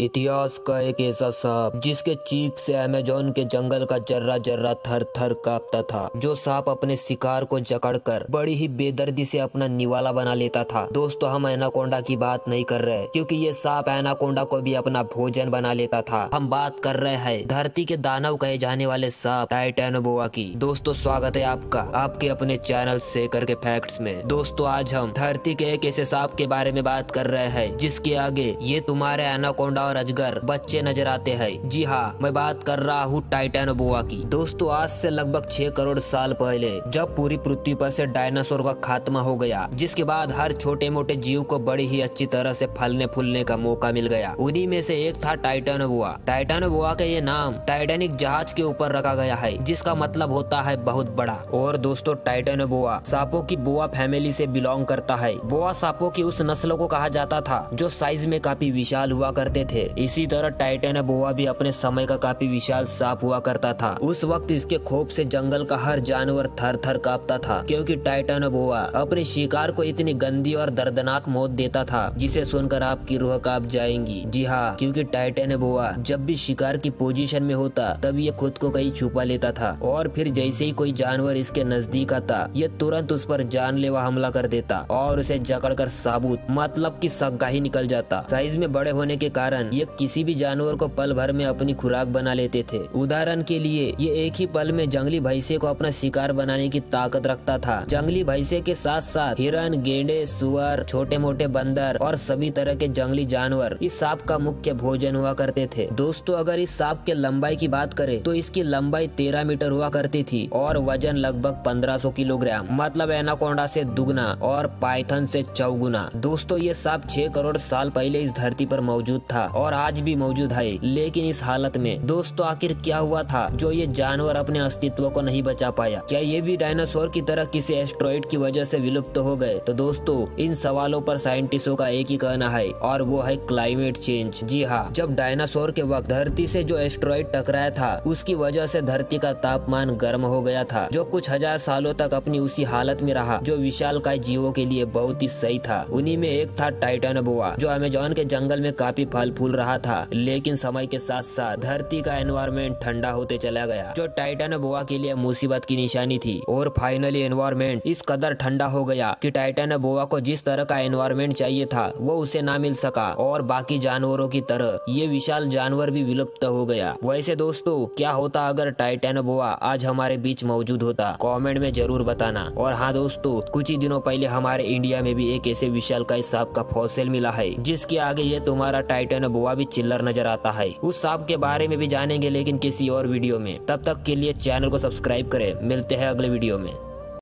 इतिहास का एक ऐसा सांप जिसके चीख से अमेज़न के जंगल का जर्रा जर्रा थर थर कांपता था। जो सांप अपने शिकार को जकड़कर बड़ी ही बेदर्दी से अपना निवाला बना लेता था। दोस्तों, हम एनाकोंडा की बात नहीं कर रहे क्योंकि ये सांप एनाकोंडा को भी अपना भोजन बना लेता था। हम बात कर रहे हैं धरती के दानव कहे जाने वाले सांप टाइटेनोबोआ की। दोस्तों, स्वागत है आपका आपके अपने चैनल से करके फैक्ट्स में। दोस्तों, आज हम धरती के एक ऐसे सांप के बारे में बात कर रहे हैं जिसके आगे ये तुम्हारे एनाकोंडा और अजगर बच्चे नजर आते हैं। जी हाँ, मैं बात कर रहा हूँ टाइटेनोबोआ की। दोस्तों, आज से लगभग 6 करोड़ साल पहले जब पूरी पृथ्वी पर से डायनासोर का खात्मा हो गया, जिसके बाद हर छोटे मोटे जीव को बड़ी ही अच्छी तरह से फलने फूलने का मौका मिल गया, उन्हीं में से एक था टाइटेनोबोआ। टाइटेनोबोआ का ये नाम टाइटैनिक जहाज के ऊपर रखा गया है, जिसका मतलब होता है बहुत बड़ा। और दोस्तों, टाइटेनोबोआ सांपों की बोआ फैमिली से बिलोंग करता है। बोआ सांपों की उस नस्ल को कहा जाता था जो साइज में काफी विशाल हुआ करते थे। इसी तरह टाइटेनोबोआ भी अपने समय का काफी विशाल सांप हुआ करता था। उस वक्त इसके खौफ से जंगल का हर जानवर थर थर कांपता था, क्योंकि टाइटेनोबोआ अपने शिकार को इतनी गंदी और दर्दनाक मौत देता था जिसे सुनकर आपकी रूह कांप जाएंगी। जी हाँ, क्योंकि टाइटेनोबोआ जब भी शिकार की पोजीशन में होता तब ये खुद को कहीं छुपा लेता था, और फिर जैसे ही कोई जानवर इसके नजदीक आता ये तुरंत उस पर जानलेवा हमला कर देता और उसे जकड़कर साबुत मतलब कि सग्गा ही निकल जाता। साइज में बड़े होने के कारण ये किसी भी जानवर को पल भर में अपनी खुराक बना लेते थे। उदाहरण के लिए ये एक ही पल में जंगली भैंसे को अपना शिकार बनाने की ताकत रखता था। जंगली भैंसे के साथ साथ हिरण, गेंडे, सुअर, छोटे मोटे बंदर और सभी तरह के जंगली जानवर इस सांप का मुख्य भोजन हुआ करते थे। दोस्तों, अगर इस सांप के लंबाई की बात करें तो इसकी लंबाई 13 मीटर हुआ करती थी और वजन लगभग 1500 किलोग्राम, मतलब एनाकोंडा से दुगना और पाइथन से चौगुना। दोस्तों, ये सांप 6 करोड़ साल पहले इस धरती पर मौजूद था और आज भी मौजूद है, लेकिन इस हालत में। दोस्तों, आखिर क्या हुआ था जो ये जानवर अपने अस्तित्व को नहीं बचा पाया? क्या ये भी डायनासोर की तरह किसी एस्टेरॉइड की वजह से विलुप्त हो गए? तो दोस्तों, इन सवालों पर साइंटिस्टों का एक ही कहना है और वो है क्लाइमेट चेंज। जी हाँ, जब डायनासोर के वक्त धरती से जो एस्टेरॉइड टकराया था उसकी वजह से धरती का तापमान गर्म हो गया था, जो कुछ हजार सालों तक अपनी उसी हालत में रहा जो विशालकाय जीवों के लिए बहुत ही सही था। उन्हीं में एक था टाइटेनोबोआ, जो अमेज़न के जंगल में काफी फल फूल रहा था, लेकिन समय के साथ साथ धरती का एनवायरमेंट ठंडा होते चला गया, जो टाइटेनोबोआ के लिए मुसीबत की निशानी थी। और फाइनली एनवायरमेंट इस कदर ठंडा हो गया कि टाइटेनोबोआ को जिस तरह का एनवायरमेंट चाहिए था वो उसे ना मिल सका, और बाकी जानवरों की तरह ये विशाल जानवर भी विलुप्त हो गया। वैसे दोस्तों, क्या होता अगर टाइटेनोबोआ आज हमारे बीच मौजूद होता? कमेंट में जरूर बताना। और हाँ दोस्तों, कुछ ही दिनों पहले हमारे इंडिया में भी एक ऐसे विशालकाय सांप का फॉसिल मिला है जिसके आगे ये तुम्हारा टाइटेनोबोआ भी चिल्लर नजर आता है। उस सांप के बारे में भी जानेंगे, लेकिन किसी और वीडियो में। तब तक के लिए चैनल को सब्सक्राइब करें। मिलते हैं अगले वीडियो में।